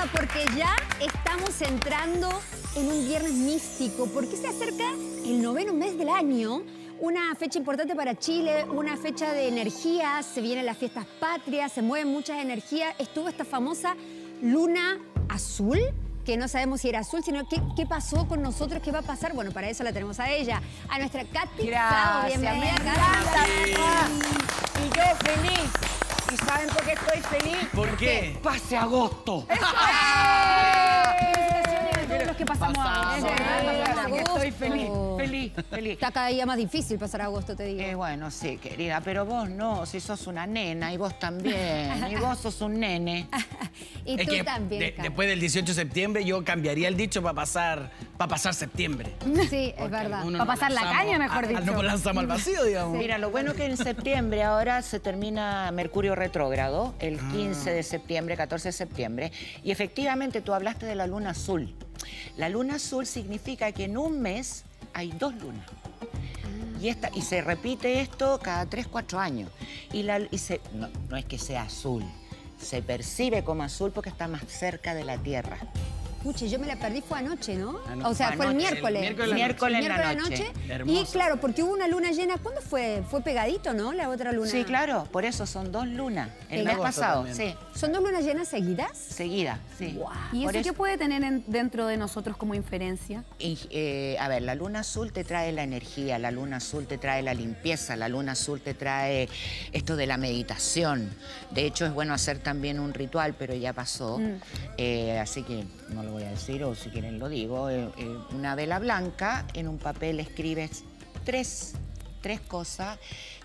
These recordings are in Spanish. onda porque ya estamos entrando en un viernes místico, porque se acerca el noveno mes del año, una fecha importante para Chile, una fecha de energía, se vienen las fiestas patrias, se mueven muchas energías. Estuvo esta famosa luna azul, que no sabemos si era azul, sino qué pasó con nosotros, qué va a pasar. Bueno, para eso la tenemos a ella, a nuestra Katy Szabo. Bienvenida, Katy. Y yo feliz. ¿Y saben por qué estoy feliz? ¿Por qué? ¡Pase agosto! Los que pasamos estoy feliz. Está cada día más difícil pasar agosto, te digo. Bueno, sí, querida, pero vos no, si sos una nena, y vos también, y vos sos un nene. Y tú también. Después del 18 de septiembre yo cambiaría el dicho para pasar septiembre. Sí, es verdad. Para pasar la caña, mejor dicho. No lanzamos al vacío, digamos. Mira, lo bueno que en septiembre ahora se termina Mercurio Retrógrado, el 15 de septiembre, 14 de septiembre, y efectivamente tú hablaste de la luna azul. La luna azul significa que en un mes hay dos lunas. Y se repite esto cada 3 o 4 años. No es que sea azul, se percibe como azul porque está más cerca de la Tierra. Escuche, yo me la perdí, fue anoche, ¿no? O sea, fue el miércoles. Miércoles en la noche. Y claro, porque hubo una luna llena. ¿Cuándo fue? Fue pegadito, ¿no? La otra luna. Sí, claro. Por eso son 2 lunas. El mes pasado. Sí. ¿Son 2 lunas llenas seguidas? Seguidas, sí. Wow. ¿Y eso qué puede tener dentro de nosotros como inferencia? A ver, la luna azul te trae la energía, la luna azul te trae la limpieza, la luna azul te trae esto de la meditación. De hecho, es bueno hacer también un ritual, pero ya pasó. Así que no lo voy a decir, o si quieren lo digo. Una vela blanca, en un papel escribes tres cosas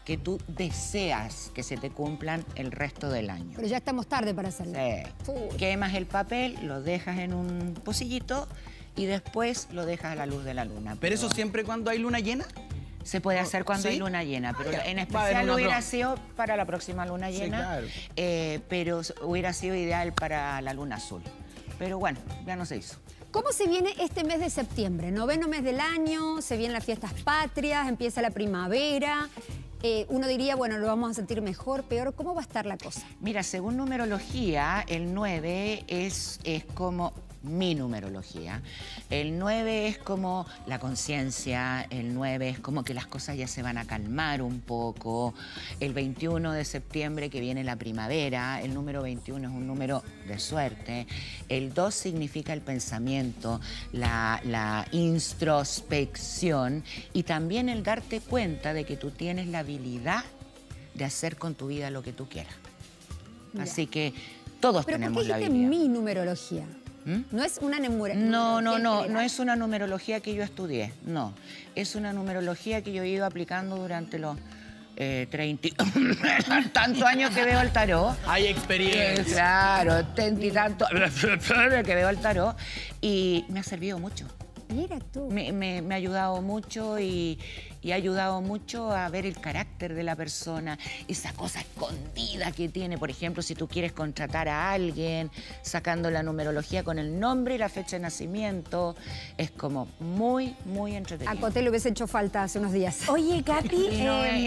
que tú deseas que se te cumplan el resto del año. Pero ya estamos tarde para hacerlo. Sí. Quemas el papel, lo dejas en un pocillito y después lo dejas a la luz de la luna. ¿Pero eso siempre cuando hay luna llena? Se puede hacer cuando hay luna llena, pero en especial hubiera sido para la próxima luna llena, pero hubiera sido ideal para la luna azul. Pero bueno, ya no se hizo. ¿Cómo se viene este mes de septiembre? Noveno mes del año, se vienen las fiestas patrias, empieza la primavera. Uno diría, bueno, lo vamos a sentir mejor, peor. ¿Cómo va a estar la cosa? Mira, según numerología, el 9 es como... mi numerología. El 9 es como la conciencia, el 9 es como que las cosas ya se van a calmar un poco. El 21 de septiembre que viene la primavera, el número 21 es un número de suerte. El 2 significa el pensamiento, la introspección y también el darte cuenta de que tú tienes la habilidad de hacer con tu vida lo que tú quieras. Así que todos tenemos la habilidad. ¿Pero por qué dijiste mi numerología? No es una numerología. No es una numerología que yo estudié, no. Es una numerología que yo he ido aplicando durante los 30 tantos años que veo el tarot. Hay experiencia. Claro, 30 y tantos que veo el tarot y me ha servido mucho. Mira tú. Me ha ayudado mucho y ha ayudado mucho a ver el carácter de la persona, esa cosa escondida que tiene. Por ejemplo, si tú quieres contratar a alguien, sacando la numerología con el nombre y la fecha de nacimiento, es como muy, muy entretenido. A Coté le hubiese hecho falta hace unos días. Oye, Katy...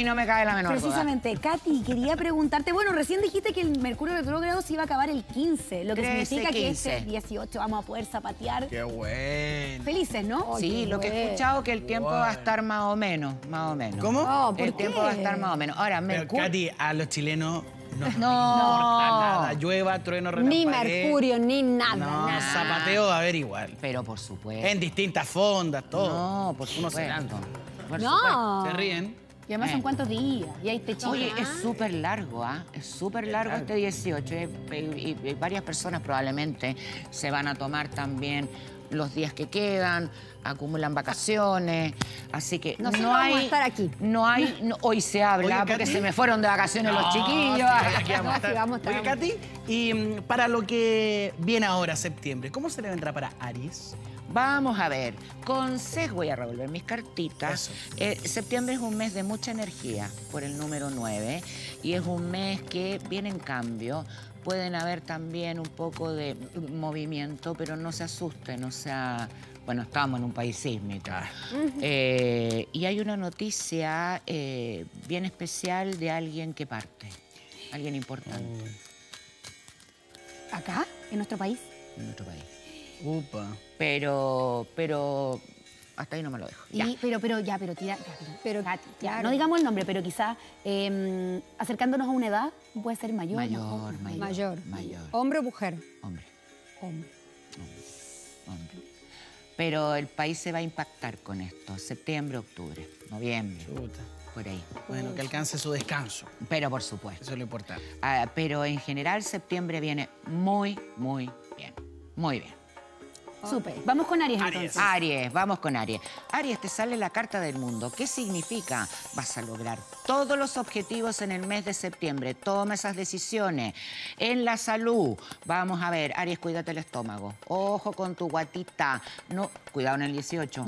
y no me cae la menor precisamente, duda. Katy, quería preguntarte... Bueno, recién dijiste que el Mercurio Retrógrado se iba a acabar el 15, lo que 13, significa 15. Que este 18 vamos a poder zapatear. ¡Qué bueno! Felices, ¿no? Oh, sí, lo que he escuchado que el tiempo va a estar más o menos. Más o menos. ¿Cómo? No, el tiempo va a estar más o menos. Ahora, Mercurio... Katy, a los chilenos no importa nada. Llueva, trueno, ni Mercurio, ni nada. No, nada. Zapateo va a haber igual. Pero por supuesto. En distintas fondas, todo. No, por supuesto. No. Se ríen. Y además son cuántos días, y ahí te chica. Oye, es súper largo, ¿ah? Es súper largo este 18. Y varias personas probablemente se van a tomar también los días que quedan, acumulan vacaciones, así que no, vamos a estar aquí. Hoy se habla. Oye, porque se me fueron de vacaciones los chiquillos. Sí, vamos a estar. Oye, Katy, y para lo que viene ahora, septiembre, ¿cómo se le vendrá para Aries? Vamos a ver, voy a revolver mis cartitas. Septiembre es un mes de mucha energía por el número 9 y es un mes que viene en cambio. Pueden haber también un poco de movimiento, pero no se asusten, o sea... Bueno, estamos en un país sísmico. Y hay una noticia bien especial de alguien que parte, alguien importante. ¿Acá? ¿En nuestro país? en otro país. Upa. Pero hasta ahí no me lo dejo. Ya. Pero, no digamos el nombre, pero quizás acercándonos a una edad puede ser mayor. Mayor. ¿Hombre o mujer? Hombre. Pero el país se va a impactar con esto. Septiembre, octubre, noviembre. Chuta. Por ahí. Bueno, que alcance su descanso. Pero por supuesto. Eso es lo importante. Ah, pero en general septiembre viene muy bien. Súper. Vamos con Aries entonces. Aries. Aries, te sale la carta del mundo. ¿Qué significa? Vas a lograr todos los objetivos en el mes de septiembre. Toma esas decisiones. En la salud, vamos a ver, Aries, cuídate el estómago. Ojo con tu guatita. No, cuidado en el 18.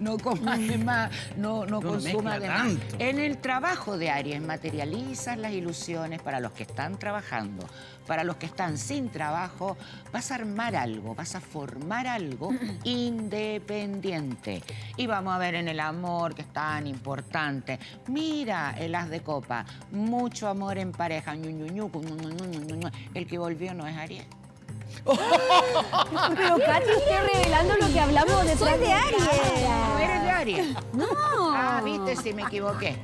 No comas de más, no consumas de más. En el trabajo de Aries, materializas las ilusiones para los que están trabajando. Para los que están sin trabajo, vas a armar algo, vas a formar algo independiente. Y vamos a ver en el amor, que es tan importante. Mira el as de copa, mucho amor en pareja. El que volvió no es Aries. Pero Katy está revelando lo que hablamos de soy de Aries. ¿No eres de Aries? No. Ah, viste, sí, me equivoqué.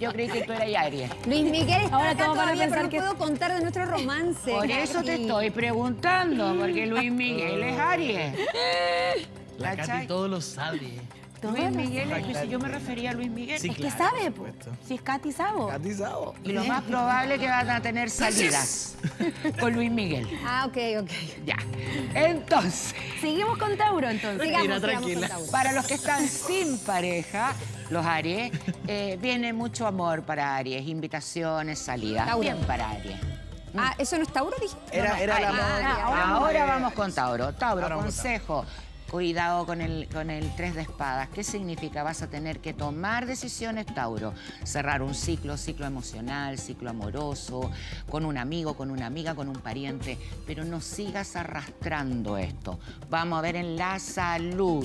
Yo creí que tú eras Aries. Luis Miguel, ahora acá todavía, pero no puedo contar de nuestro romance. Por eso te estoy preguntando, porque Luis Miguel es Aries. La Katy todo lo sabe. Luis Miguel, yo me refería a Luis Miguel. Sí, claro, es que sabe, pues. Si es Katy Szabo. Katy Szabo. Y lo más probable es que van a tener salidas con Luis Miguel. Ah, ok. Ya. Entonces. Seguimos con Tauro, entonces. Tranquila. Con Tauro. Para los que están sin pareja, los Aries, viene mucho amor para Aries, invitaciones, salidas. Tauro. Bien para Aries. Ah, ¿eso no es Tauro, dijiste? Ahora vamos con Tauro. Tauro, consejo. Cuidado con el 3 de espadas. ¿Qué significa? Vas a tener que tomar decisiones, Tauro. Cerrar un ciclo emocional, ciclo amoroso, con un amigo, con una amiga, con un pariente. Pero no sigas arrastrando esto. Vamos a ver en la salud.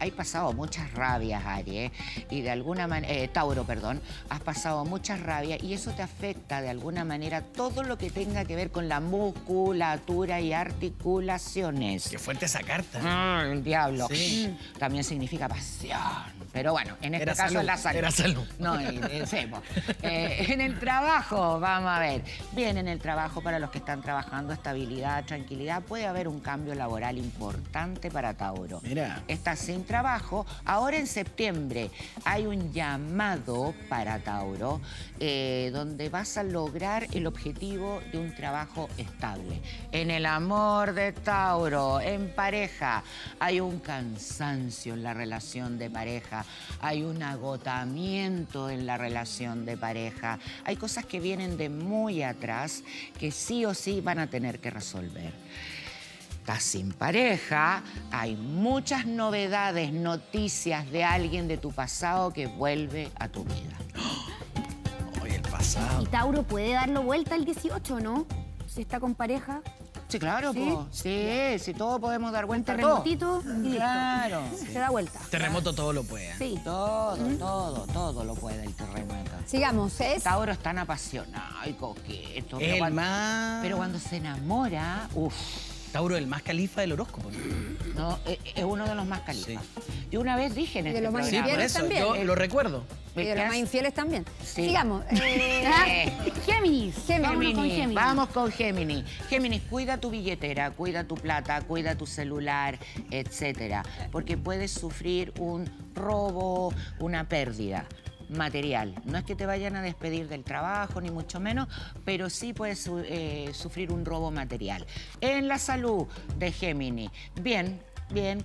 Hay pasado muchas rabias, Aries, y de alguna manera, Tauro, perdón, has pasado muchas rabias y eso te afecta de alguna manera todo lo que tenga que ver con la musculatura y articulaciones. Qué fuerte esa carta. El diablo. Sí. También significa pasión. Pero bueno, en este caso es la salud. Era salud. No, en el trabajo, vamos a ver. Bien, en el trabajo, para los que están trabajando, estabilidad, tranquilidad, puede haber un cambio laboral importante para Tauro. Mira. Estás sin trabajo. Ahora en septiembre hay un llamado para Tauro donde vas a lograr el objetivo de un trabajo estable. En el amor de Tauro, en pareja, hay un cansancio en la relación de pareja, hay un agotamiento en la relación de pareja, hay cosas que vienen de muy atrás que sí o sí van a tener que resolver. Estás sin pareja, hay muchas novedades, noticias de alguien de tu pasado que vuelve a tu vida. Hoy el pasado. Y Tauro puede darlo vuelta el 18, ¿no? Si está con pareja. Sí, claro, sí, todos podemos dar vuelta. Un terremotito y listo. Claro. Sí. Se da vuelta. Terremoto todo lo puede. Sí. Todo lo puede el terremoto. Sigamos. Tauro es tan apasionado y coqueto. Pero cuando se enamora, uff. Tauro, el más califa del horóscopo. No, es uno de los más califas. Sí. Yo una vez dije en este programa. De los más infieles también. Yo lo recuerdo. Y de los más infieles también. Sí. Sigamos. Géminis. Vamos con Géminis. Géminis, cuida tu billetera, cuida tu plata, cuida tu celular, etcétera. Porque puedes sufrir un robo, una pérdida material. No es que te vayan a despedir del trabajo, ni mucho menos, pero sí puedes sufrir un robo material. En la salud de Géminis, bien,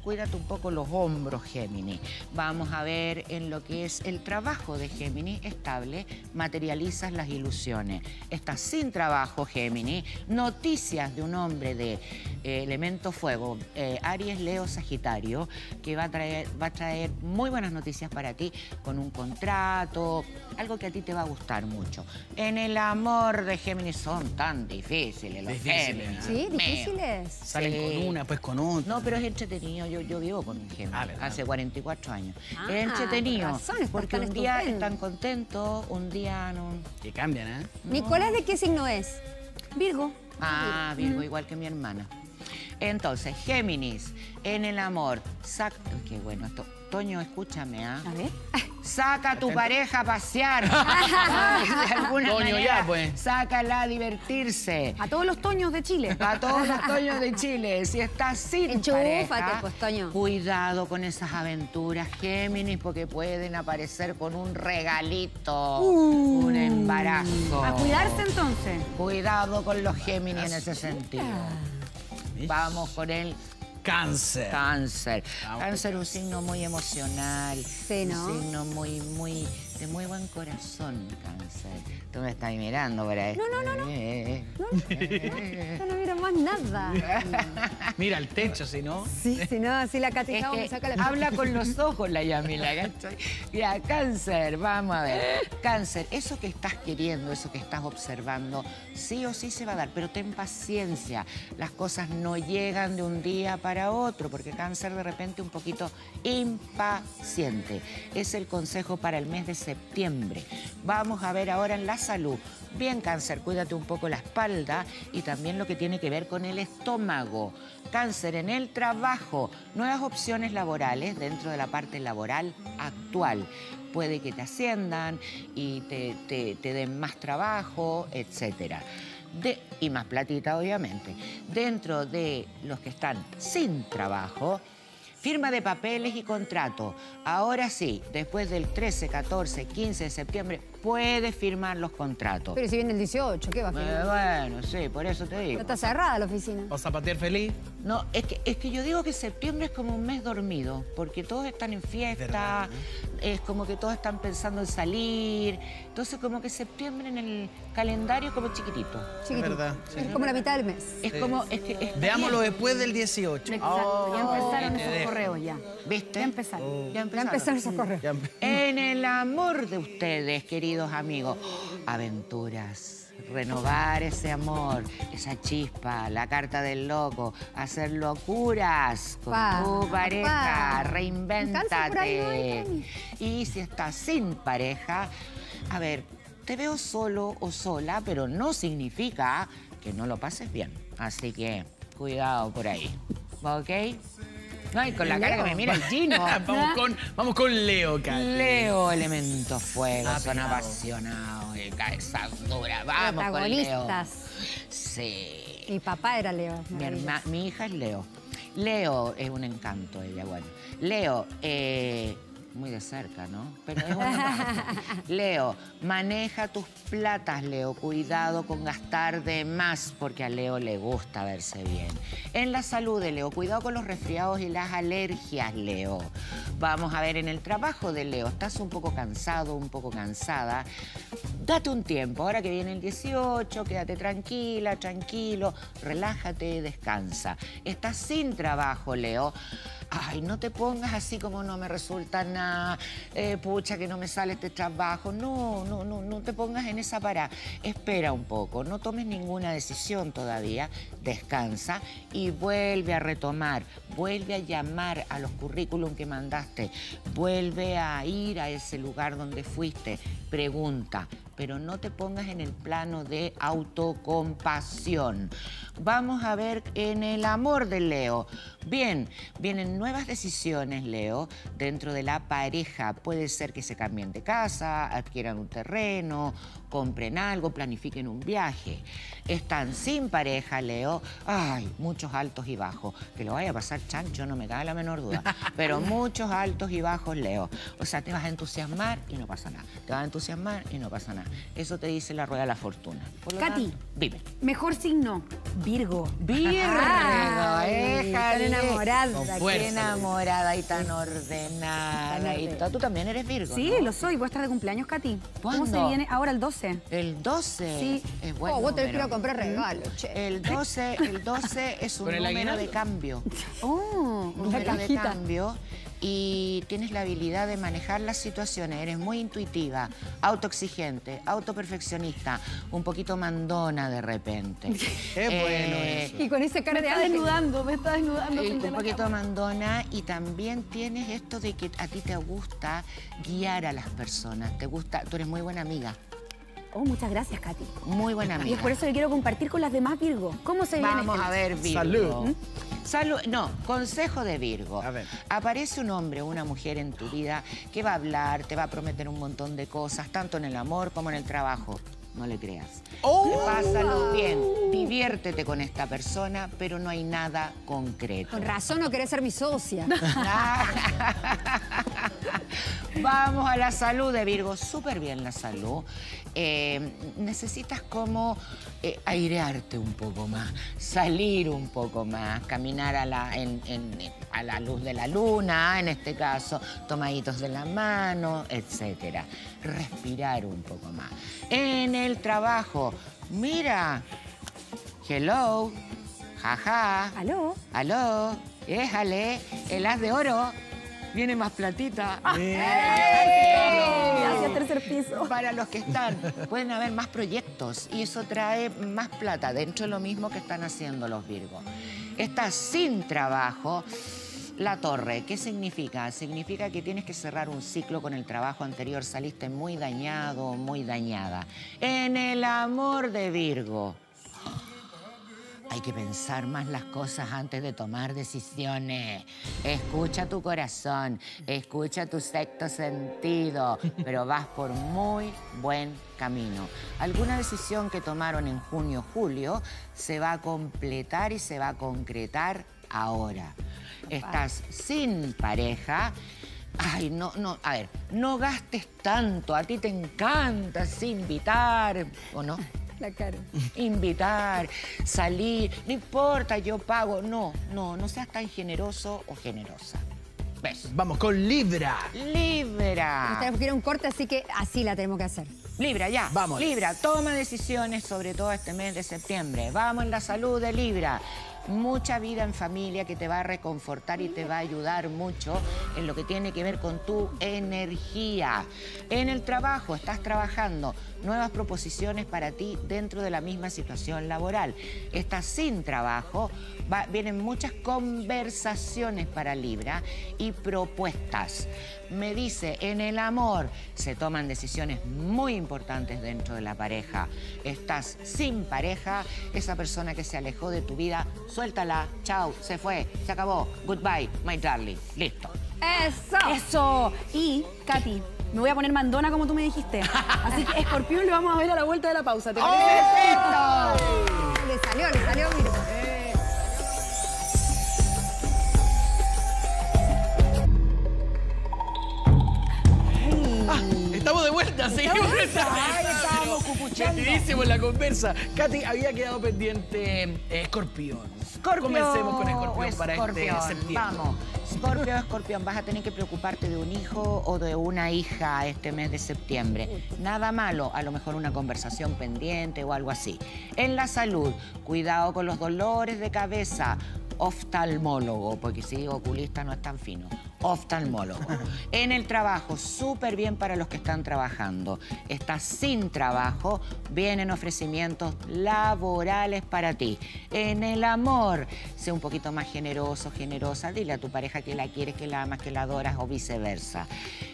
cuídate un poco los hombros, Géminis. Vamos a ver en lo que es el trabajo de Géminis estable, materializas las ilusiones. Estás sin trabajo, Géminis. Noticias de un hombre de elemento fuego, Aries, Leo, Sagitario, que va a traer muy buenas noticias para ti con un contrato, algo que a ti te va a gustar mucho. En el amor de Géminis son tan difíciles los Géminis. Sí, difíciles. Salen con una, pues con otra. No, pero es entre yo vivo con un Géminis hace 44 años. Es entretenido, porque un día están contentos, un día no. Que cambian, ¿eh? Nicolás, ¿de qué signo es? Virgo. Ah, Virgo, igual que mi hermana. Entonces, Géminis, en el amor, saca... Qué bueno, Toño, escúchame, ¿ah? A ver. Saca a tu pareja a pasear. De alguna Toño, manera, ya, pues. Sácala a divertirse. A todos los Toños de Chile. A todos los Toños de Chile. Si estás sin pareja, pues, Toño. Cuidado con esas aventuras, Géminis, porque pueden aparecer con un regalito, un embarazo. A cuidarse, entonces. Cuidado con los Géminis en ese sentido. Vamos con el... Cáncer. Cáncer. Cáncer, un signo muy emocional. Sí, ¿no? Un signo muy, de muy buen corazón, Cáncer. Tú me estás mirando para esto. No, no miro más nada. Mira el techo, si no. Sí, si no, así la Katy Szabo me saca la... Habla con los ojos la Yamila, ¿cachai? Mira, Cáncer, vamos a ver. Cáncer, eso que estás queriendo, eso que estás observando, sí o sí se va a dar, pero ten paciencia. Las cosas no llegan de un día para otro, porque Cáncer de repente un poquito impaciente. Es el consejo para el mes de septiembre. Vamos a ver ahora en la salud. Bien, Cáncer, cuídate un poco la espalda y también lo que tiene que ver con el estómago. Cáncer, en el trabajo, nuevas opciones laborales dentro de la parte laboral actual. Puede que te asciendan y te den más trabajo, etcétera. Y más platita, obviamente. Dentro de los que están sin trabajo, firma de papeles y contrato. Ahora sí, después del 13, 14, 15 de septiembre, puedes firmar los contratos. Pero si viene el 18, ¿qué va a firmar? Bueno, sí, por eso te digo. No está cerrada la oficina. ¿Vas a patear feliz? No, es que yo digo que septiembre es como un mes dormido, porque todos están en fiesta, ¿verdad? Es como que todos están pensando en salir. Entonces, como que septiembre en el calendario es como chiquitito. Chiquitito. ¿Verdad? Sí. Es como la mitad del mes. Es sí. Como... Es que veámoslo bien. Después del 18. Oh, ya empezaron esos correos ya. ¿Viste? Ya empezaron esos correos. En el amor de ustedes, queridos amigos, aventuras, renovar ese amor, esa chispa, la carta del loco, hacer locuras con tu pareja, reinvéntate. Y si estás sin pareja, a ver, te veo solo o sola, pero no significa que no lo pases bien. Así que cuidado por ahí, ¿ok? No, y con la cara que me mira el chino. vamos con Leo, Katy. Leo, elemento fuego, son apasionados, cabeza dura. Vamos con Leo. Sí. Mi papá era Leo. Mi hija es Leo. Leo es un encanto, ella, bueno. Leo, muy de cerca, ¿no? Pero es una... Leo, maneja tus platas, Leo. Cuidado con gastar de más, porque a Leo le gusta verse bien. En la salud de Leo, cuidado con los resfriados y las alergias, Leo. Vamos a ver en el trabajo de Leo. Estás un poco cansado, un poco cansada. Date un tiempo. Ahora que viene el 18, quédate tranquila, tranquilo. Relájate, descansa. Estás sin trabajo, Leo. Ay, no te pongas así como no me resulta nada, pucha, que no me sale este trabajo. No te pongas en esa parada. Espera un poco, no tomes ninguna decisión todavía, descansa y vuelve a retomar, vuelve a llamar a los currículum que mandaste, vuelve a ir a ese lugar donde fuiste, pregunta, pero no te pongas en el plano de autocompasión. Vamos a ver en el amor de Leo. Bien, vienen nuevas decisiones, Leo, dentro de la pareja. Puede ser que se cambien de casa, adquieran un terreno, compren algo, planifiquen un viaje. Están sin pareja, Leo. Ay, muchos altos y bajos. Que lo vaya a pasar chancho, no me cabe la menor duda. Pero muchos altos y bajos, Leo. O sea, te vas a entusiasmar y no pasa nada. Te vas a entusiasmar y no pasa nada. Eso te dice la rueda de la fortuna. Katy, vive. Mejor signo, Virgo. Virgo, tan enamorada. Qué enamorada y tan ordenada. Y tú también eres Virgo. Sí, ¿no? Lo soy. ¿Voy a estar de cumpleaños, Katy? ¿Cuándo? ¿Cómo se viene? Ahora el 12. ¿El 12? Sí. Es bueno. Oh, vos te quiero comprar regalos, che. El 12 es un número de cambio. Oh, un número de cambio. Y tienes la habilidad de manejar las situaciones, eres muy intuitiva, autoexigente, autoperfeccionista, un poquito mandona de repente. ¡Qué bueno eso! Y con esa cara de me está desnudando. Un poquito mandona, y también tienes esto de que a ti te gusta guiar a las personas, tú eres muy buena amiga. Oh, muchas gracias, Katy. Muy buena amiga. Y es por eso que quiero compartir con las demás Virgo. ¿Cómo se viene? Vamos a ver, Virgo. Salud. ¿Mm? Salud. No, consejo de Virgo. A ver. Aparece un hombre o una mujer en tu vida que va a hablar, te va a prometer un montón de cosas, tanto en el amor como en el trabajo. No le creas. Oh. Pásalo bien, diviértete con esta persona, pero no hay nada concreto. Con razón no querés ser mi socia. Vamos a la salud de Virgo. Súper bien la salud. Necesitas como airearte un poco más, salir un poco más, caminar a la luz de la luna, en este caso, tomaditos de la mano, etc. Respirar un poco más. En el trabajo, mira, hello, jaja, aló, aló, éjale, el haz de oro. Viene más platita. ¡Bien! Hacia tercer piso. Para los que están, pueden haber más proyectos y eso trae más plata dentro de lo mismo que están haciendo los Virgos. Estás sin trabajo. La torre, ¿qué significa? Significa que tienes que cerrar un ciclo con el trabajo anterior. Saliste muy dañado, muy dañada. En el amor de Virgo. Hay que pensar más las cosas antes de tomar decisiones. Escucha tu corazón, escucha tu sexto sentido, pero vas por muy buen camino. Alguna decisión que tomaron en junio, julio, se va a completar y se va a concretar ahora. Estás sin pareja. Ay, no, no, a ver, no gastes tanto. A ti te encanta invitar, ¿o no? La cara. Invitar, salir, no importa, yo pago. No, no, no seas tan generoso o generosa. ¿Ves? Vamos con Libra. Libra. Tenemos que ir a un corte, así que así la tenemos que hacer. Libra, ya. Vamos. Libra, toma decisiones, sobre todo este mes de septiembre. Vamos en la salud de Libra. Mucha vida en familia que te va a reconfortar y te va a ayudar mucho en lo que tiene que ver con tu energía. En el trabajo, estás trabajando, nuevas proposiciones para ti dentro de la misma situación laboral. Estás sin trabajo, vienen muchas conversaciones para Libra y propuestas. Me dice, en el amor se toman decisiones muy importantes dentro de la pareja. Estás sin pareja, esa persona que se alejó de tu vida, suéltala, chao, se fue, se acabó, goodbye, my darling, listo. ¡Eso! ¡Eso! Y, Katy, me voy a poner mandona como tú me dijiste. Así que Escorpión le vamos a ver a la vuelta de la pausa. ¿Te parece? ¡Oh! ¡Eso! Le salió, mira. Estamos de vuelta, seguimos. Metidísimo en la conversa. Katy, había quedado pendiente Escorpión. Comencemos con Escorpión para este septiembre. Vamos. Scorpio, Escorpión, vas a tener que preocuparte de un hijo o de una hija este mes de septiembre. Nada malo, a lo mejor una conversación pendiente o algo así. En la salud, cuidado con los dolores de cabeza. Oftalmólogo, porque si digo oculista no es tan fino. Oftalmólogo. En el trabajo, súper bien para los que están trabajando. Estás sin trabajo, vienen ofrecimientos laborales para ti. En el amor, sé un poquito más generoso, generosa. Dile a tu pareja que la quieres, que la amas, que la adoras o viceversa.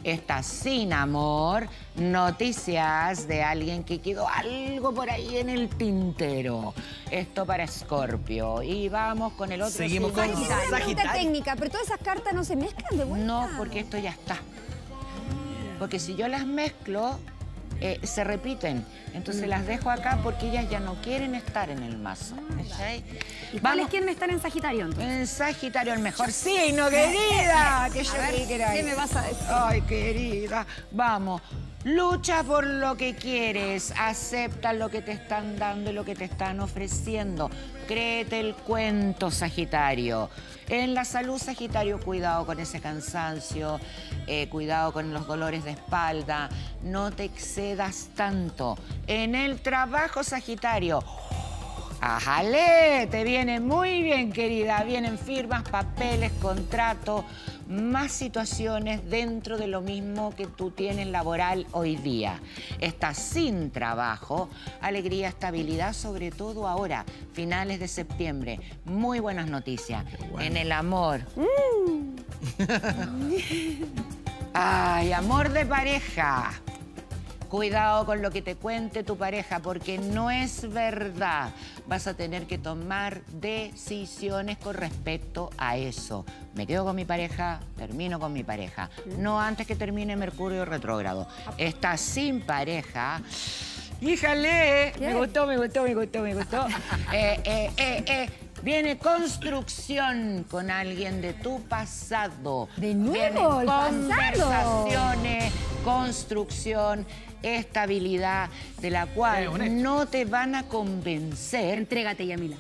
Estás sin amor, noticias de alguien que quedó algo por ahí en el tintero. Esto para Escorpio. Y vamos con el otro. Seguimos con Sagitario. Técnica, pero todas esas cartas no se mezclan. No, porque esto ya está. Porque si yo las mezclo, se repiten. Entonces las dejo acá porque ellas ya no quieren estar en el mazo. ¿Sí? ¿Y cuáles quieren estar en Sagitario entonces? En Sagitario, el mejor signo, querida. Que yo creí que era ahí. ¿Qué me vas a decir? Ay, querida. Vamos. Lucha por lo que quieres, acepta lo que te están dando y lo que te están ofreciendo. Créete el cuento, Sagitario. En la salud, Sagitario, cuidado con ese cansancio, cuidado con los dolores de espalda, no te excedas tanto. En el trabajo, Sagitario, ¡ajale! Te viene muy bien, querida. Vienen firmas, papeles, contratos, más situaciones dentro de lo mismo que tú tienes laboral hoy día. Estás sin trabajo, alegría, estabilidad, sobre todo ahora, finales de septiembre. Muy buenas noticias. Bueno. En el amor. Ay, amor de pareja. Cuidado con lo que te cuente tu pareja, porque no es verdad. Vas a tener que tomar decisiones con respecto a eso. Me quedo con mi pareja, termino con mi pareja. No antes que termine Mercurio Retrógrado. Estás sin pareja. ¡Híjale! ¿Qué? Me gustó. Viene construcción con alguien de tu pasado. ¿De nuevo? Vienen conversaciones, construcción, estabilidad, de la cual no te van a convencer. Entrégate, Yamila.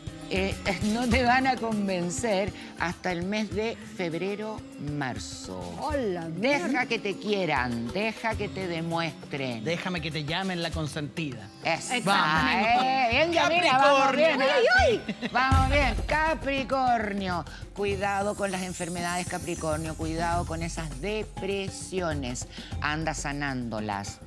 No te van a convencer hasta el mes de febrero-marzo. Hola, deja que te quieran, deja que te demuestren. Déjame que te llamen la consentida. Exacto. Bien, Yamila, vamos bien. Vamos bien, Capricornio. Cuidado con las enfermedades, Capricornio. Cuidado con esas depresiones. Anda sanándolas.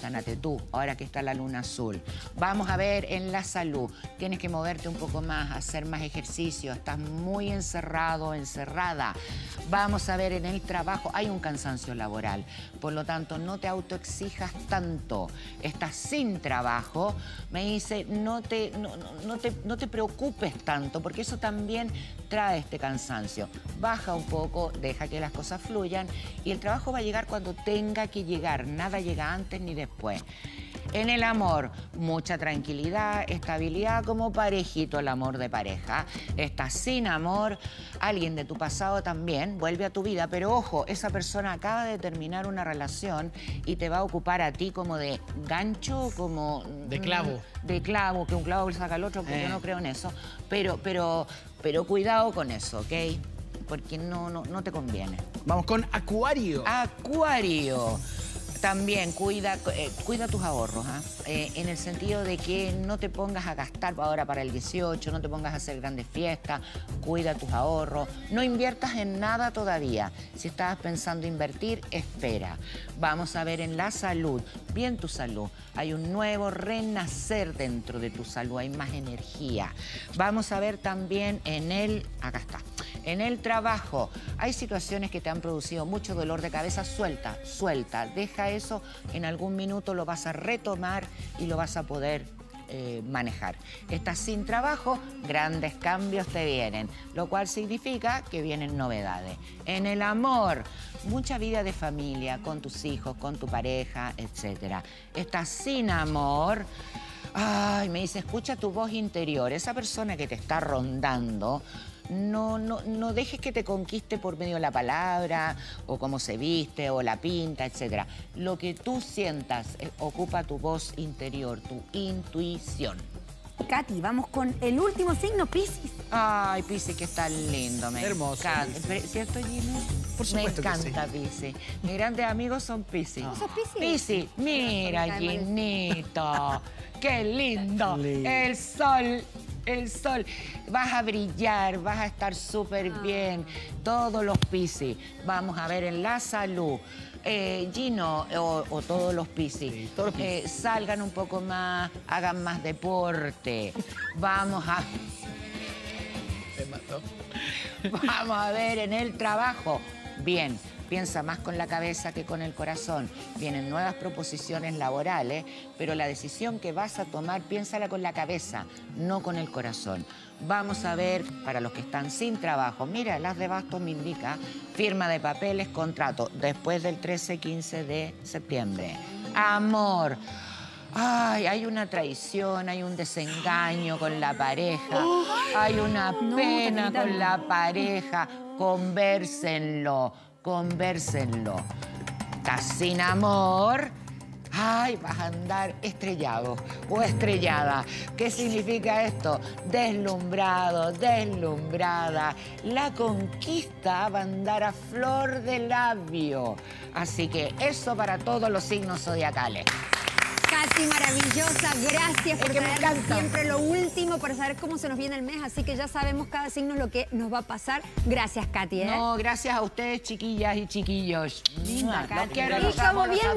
Sánate tú, ahora que está la luna azul. Vamos a ver en la salud. Tienes que moverte un poco más, hacer más ejercicio. Estás muy encerrado, encerrada. Vamos a ver en el trabajo. Hay un cansancio laboral. Por lo tanto, no te autoexijas tanto. Estás sin trabajo. Me dice, no te preocupes tanto, porque eso también trae este cansancio. Baja un poco, deja que las cosas fluyan. Y el trabajo va a llegar cuando tenga que llegar. Nada llega antes ni después. En el amor, mucha tranquilidad, estabilidad, como parejito el amor de pareja. Estás sin amor, alguien de tu pasado también vuelve a tu vida, pero ojo, esa persona acaba de terminar una relación y te va a ocupar a ti como de gancho, como... de clavo. De clavo, que un clavo le saca al otro, porque yo no creo en eso. Pero cuidado con eso, ¿ok? Porque no te conviene. Vamos con Acuario. Acuario. También cuida tus ahorros, en el sentido de que no te pongas a gastar ahora para el 18, no te pongas a hacer grandes fiestas, cuida tus ahorros, no inviertas en nada todavía. Si estabas pensando invertir, espera. Vamos a ver en la salud, bien tu salud. Hay un nuevo renacer dentro de tu salud, hay más energía. Vamos a ver también en el... acá está. En el trabajo, hay situaciones que te han producido mucho dolor de cabeza, suelta, deja eso, en algún minuto lo vas a retomar y lo vas a poder manejar. Estás sin trabajo, grandes cambios te vienen, lo cual significa que vienen novedades. En el amor, mucha vida de familia, con tus hijos, con tu pareja, etc. Estás sin amor... Ay, me dice, escucha tu voz interior, esa persona que te está rondando... No dejes que te conquiste por medio de la palabra, o cómo se viste, o la pinta, etc. Lo que tú sientas, ocupa tu voz interior, tu intuición. Katy, vamos con el último signo, Piscis. Ay, Piscis, que está lindo. Hermoso. ¿Cierto, Gino? Por supuesto. Me encanta, que sí. Piscis. Mis grandes amigos son Piscis. ¿Vos sos Piscis? Piscis, mira, Ginito. Qué lindo. El sol. El sol, vas a brillar, vas a estar súper bien, todos los Piscis. Vamos a ver en la salud, Gino, o todos los Piscis, sí, salgan un poco más, hagan más deporte. Vamos a... ¿Te mató? Vamos a ver en el trabajo, bien. Piensa más con la cabeza que con el corazón. Vienen nuevas proposiciones laborales, pero la decisión que vas a tomar, piénsala con la cabeza, no con el corazón. Vamos a ver, para los que están sin trabajo, mira, las de bastos me indica, firma de papeles, contrato, después del 13-15 de septiembre. Amor. Ay, hay una traición, hay un desengaño con la pareja, hay una pena con la pareja, convérsenlo. Estás sin amor, ay, vas a andar estrellado o estrellada. ¿Qué significa esto? Deslumbrado, deslumbrada. La conquista va a andar a flor de labio. Así que eso para todos los signos zodiacales. Katy, maravillosa, gracias por traer siempre lo último para saber cómo se nos viene el mes, así que ya sabemos cada signo lo que nos va a pasar. Gracias, Katy. No, gracias a ustedes, chiquillas y chiquillos. Linda, Katy. Los quiero.